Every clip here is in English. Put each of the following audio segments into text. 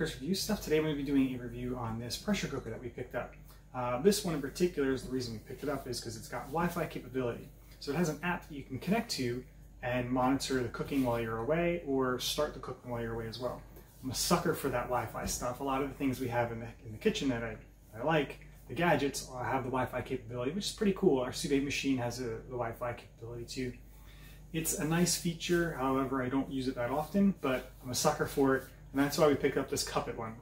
Chris Review Stuff. Today I'm going to be doing a review on this pressure cooker that we picked up. This one in particular is the reason we picked it up is because it's got Wi-Fi capability. So it has an app that you can connect to and monitor the cooking while you're away or start the cooking while you're away as well. I'm a sucker for that Wi-Fi stuff. A lot of the things we have in the kitchen that I like, the gadgets, have the Wi-Fi capability, which is pretty cool. Our sous vide machine has the Wi-Fi capability too. It's a nice feature, however I don't use it that often, but I'm a sucker for it, and that's why we picked up this Kuppet one.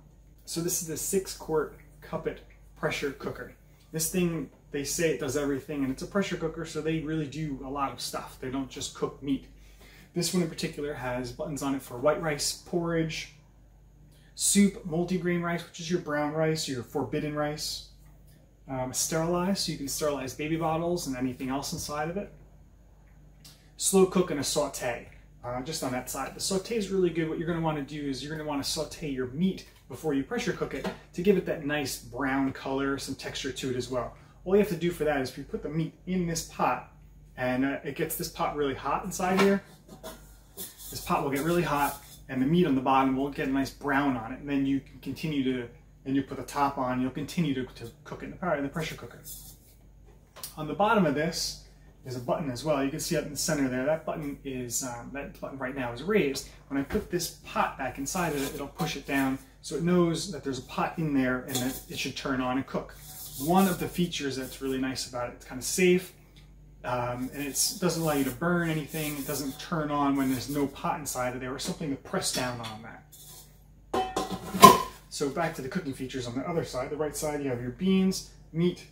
So this is the 6-quart Kuppet pressure cooker. This thing, they say it does everything, and it's a pressure cooker, so they really do a lot of stuff. They don't just cook meat. This one in particular has buttons on it for white rice, porridge, soup, multigrain rice, which is your brown rice, your forbidden rice, sterilize, so you can sterilize baby bottles and anything else inside of it. Slow cook and a saute, just on that side. The saute is really good. What you're going to want to do is you're going to want to saute your meat before you pressure cook it to give it that nice brown color, some texture to it as well. All you have to do for that is if you put the meat in this pot and it gets this pot really hot inside here, this pot will get really hot and the meat on the bottom will get a nice brown on it. And then you can continue to, and you put the top on, you'll continue to cook it in the pressure cooker. On the bottom of this, there's a button as well. You can see up in the center there, that button is right now is raised. When I put this pot back inside of it, it'll push it down so it knows that there's a pot in there and that it should turn on and cook. One of the features that's really nice about it, it's kind of safe, and it doesn't allow you to burn anything. It doesn't turn on when there's no pot inside of there or something to press down on that. So back to the cooking features on the other side. The right side, you have your beans, meat,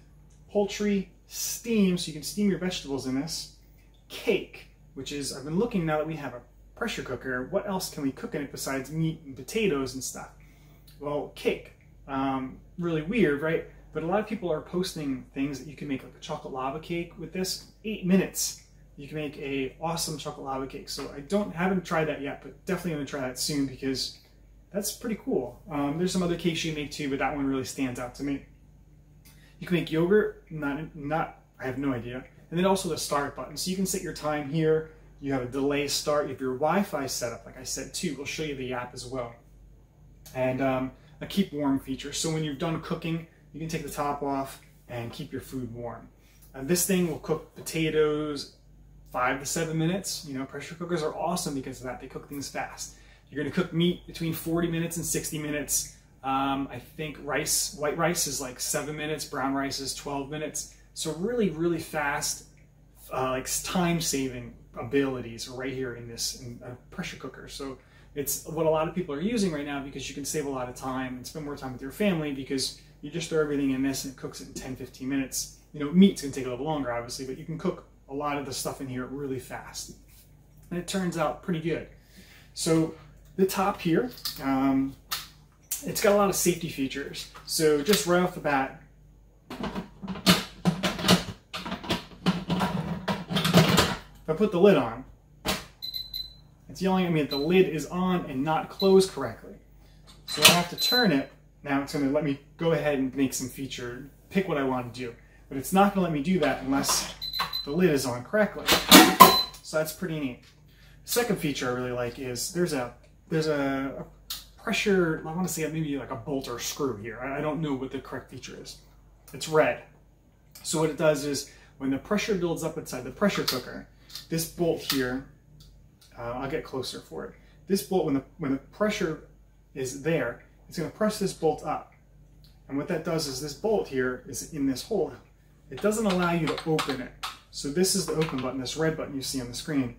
poultry, steam, so you can steam your vegetables in this. Cake, which is, I've been looking now that we have a pressure cooker, what else can we cook in it besides meat and potatoes and stuff? Well, cake. Really weird, right? But a lot of people are posting things that you can make like a chocolate lava cake with this. 8 minutes, you can make an awesome chocolate lava cake. So I haven't tried that yet, but definitely going to try that soon because that's pretty cool. There's some other cakes you can make too, but that one really stands out to me. You can make yogurt, I have no idea. And then also the start button. So you can set your time here. You have a delay start. You have your Wi-Fi set up, like I said, too. We'll show you the app as well. And a keep warm feature. So when you're done cooking, you can take the top off and keep your food warm. This thing will cook potatoes 5 to 7 minutes. You know, pressure cookers are awesome because of that. They cook things fast. You're gonna cook meat between 40 minutes and 60 minutes. I think white rice is like 7 minutes, brown rice is 12 minutes. So really, really fast, like time-saving abilities right here in this pressure cooker. So it's what a lot of people are using right now because you can save a lot of time and spend more time with your family because you just throw everything in this and it cooks it in 10, 15 minutes. You know, meat's gonna take a little longer, obviously, but you can cook a lot of the stuff in here really fast. And it turns out pretty good. So the top here, it's got a lot of safety features. So just right off the bat, if I put the lid on, it's yelling at me that the lid is on and not closed correctly. So I have to turn it. Now it's going to let me go ahead and make some feature, pick what I want to do. But it's not going to let me do that unless the lid is on correctly. So that's pretty neat. The second feature I really like is there's a pressure, I want to say maybe like a bolt or screw here. I don't know what the correct feature is. It's red. So what it does is when the pressure builds up inside the pressure cooker, this bolt here, I'll get closer for it. This bolt, when the pressure is there, it's going to press this bolt up. And what that does is this bolt here is in this hole. It doesn't allow you to open it. So this is the open button, this red button you see on the screen.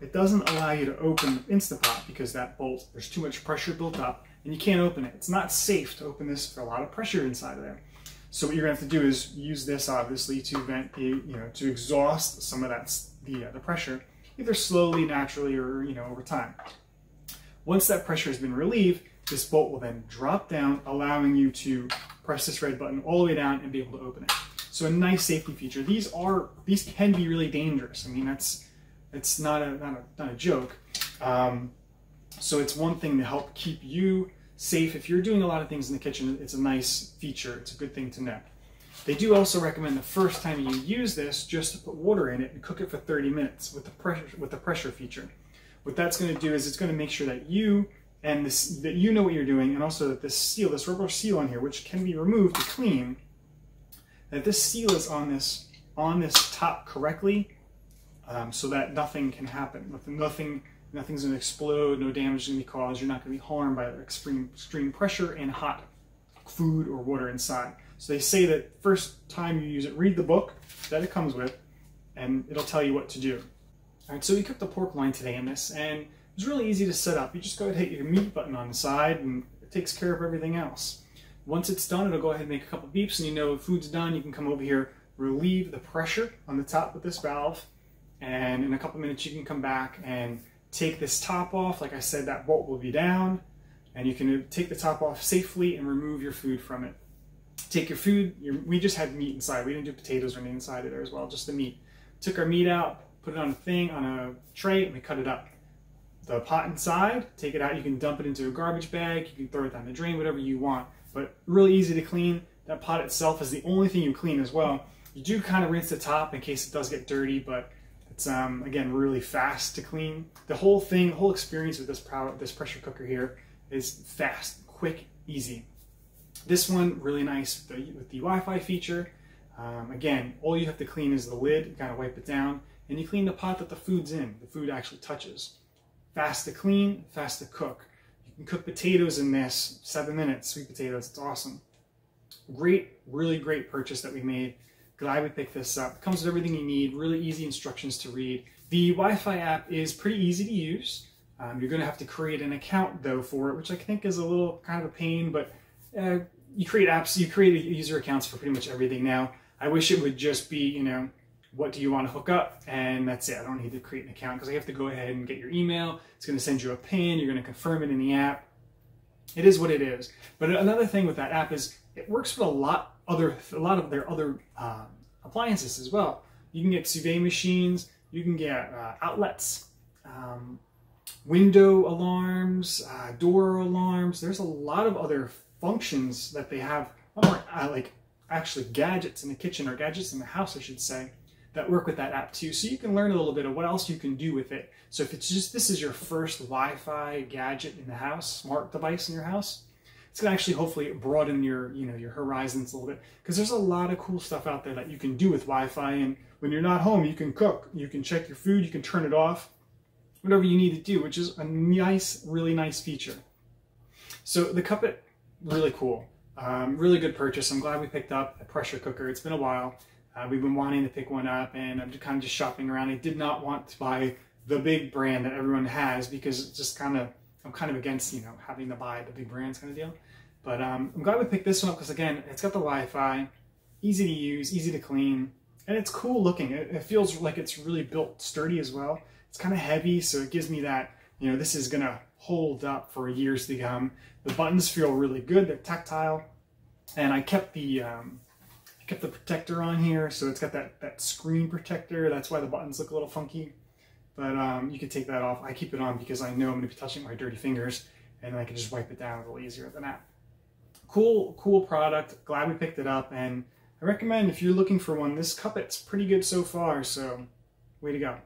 It doesn't allow you to open Instapot because that bolt, there's too much pressure built up and you can't open it. It's not safe to open this for a lot of pressure inside of there. So what you're gonna have to do is use this obviously to vent the, to exhaust some of that, the pressure, either slowly, naturally, or over time. Once that pressure has been relieved, this bolt will then drop down, allowing you to press this red button all the way down and be able to open it. So a nice safety feature. These can be really dangerous. I mean, it's not a joke. So it's one thing to help keep you safe. If you're doing a lot of things in the kitchen, it's a nice feature. It's a good thing to know. They do also recommend the first time you use this, just to put water in it and cook it for 30 minutes with the pressure feature. What that's going to do is it's going to make sure that you and this, that you know what you're doing, and also that this seal, this rubber seal on here, which can be removed to clean, that this seal is on this top correctly, so that nothing can happen. Nothing's going to explode, no damage is going to be caused, you're not going to be harmed by extreme pressure and hot food or water inside. So they say that first time you use it, read the book that it comes with, and it'll tell you what to do. All right, so we cooked the pork loin today in this, and it was really easy to set up. You just go ahead and hit your meat button on the side, and it takes care of everything else. Once it's done, it'll go ahead and make a couple beeps, and you know food's done. You can come over here, relieve the pressure on the top with this valve, and in a couple minutes you can come back and take this top off. Like I said, that bolt will be down, and you can take the top off safely and remove your food from it. Take your food, we just had meat inside. We didn't do potatoes or anything inside of there as well, just the meat. Took our meat out, put it on a thing, on a tray, and we cut it up. The pot inside, take it out. You can dump it into a garbage bag. You can throw it down the drain, whatever you want. But really easy to clean. That pot itself is the only thing you clean as well. You do kind of rinse the top in case it does get dirty, but it's, again, really fast to clean. The whole thing, the whole experience with this pressure cooker here is fast, quick, easy. This one, really nice with the Wi-Fi feature. Again, all you have to clean is the lid, you kind of wipe it down, and you clean the pot that the food's in, the food actually touches. Fast to clean, fast to cook. You can cook potatoes in this, 7 minutes, sweet potatoes, it's awesome. Great, really great purchase that we made. Glad we picked this up. It comes with everything you need, really easy instructions to read. The Wi-Fi app is pretty easy to use. You're going to have to create an account, though, for it, which I think is a little kind of a pain, but you create apps, you create user accounts for pretty much everything now. I wish it would just be, you know, what do you want to hook up? And that's it. I don't need to create an account because I have to go ahead and get your email. It's going to send you a PIN. You're going to confirm it in the app. It is what it is. But another thing with that app is it works with a lot of their other appliances as well. You can get Cuvée machines. You can get outlets, window alarms, door alarms. There's a lot of other functions that they have, like actually gadgets in the kitchen, or gadgets in the house, I should say, that work with that app too. So you can learn a little bit of what else you can do with it. So if it's just, this is your first Wi-Fi gadget in the house, smart device in your house, it's gonna actually hopefully broaden your, you know, your horizons a little bit, because there's a lot of cool stuff out there that you can do with Wi-Fi. And when you're not home, you can cook, you can check your food, you can turn it off, whatever you need to do, which is a nice, really nice feature. So the Kuppet, really cool. Really good purchase. I'm glad we picked up a pressure cooker. It's been a while. We've been wanting to pick one up, and I'm just kind of just shopping around. I did not want to buy the big brand that everyone has, because it's just kind of, I'm kind of against, you know, having to buy the big brands kind of deal. But I'm glad we picked this one up because, again, it's got the Wi-Fi, easy to use, easy to clean, and it's cool looking. It feels like it's really built sturdy as well. It's kind of heavy, so it gives me that, you know, this is going to hold up for years to come. The buttons feel really good. They're tactile, and I kept the protector on here, so it's got that screen protector. That's why the buttons look a little funky, but you can take that off. I keep it on because I know I'm going to be touching my dirty fingers, and I can just wipe it down a little easier than that. Cool product. Glad we picked it up, and I recommend if you're looking for one, this Kuppet's pretty good so far. So way to go.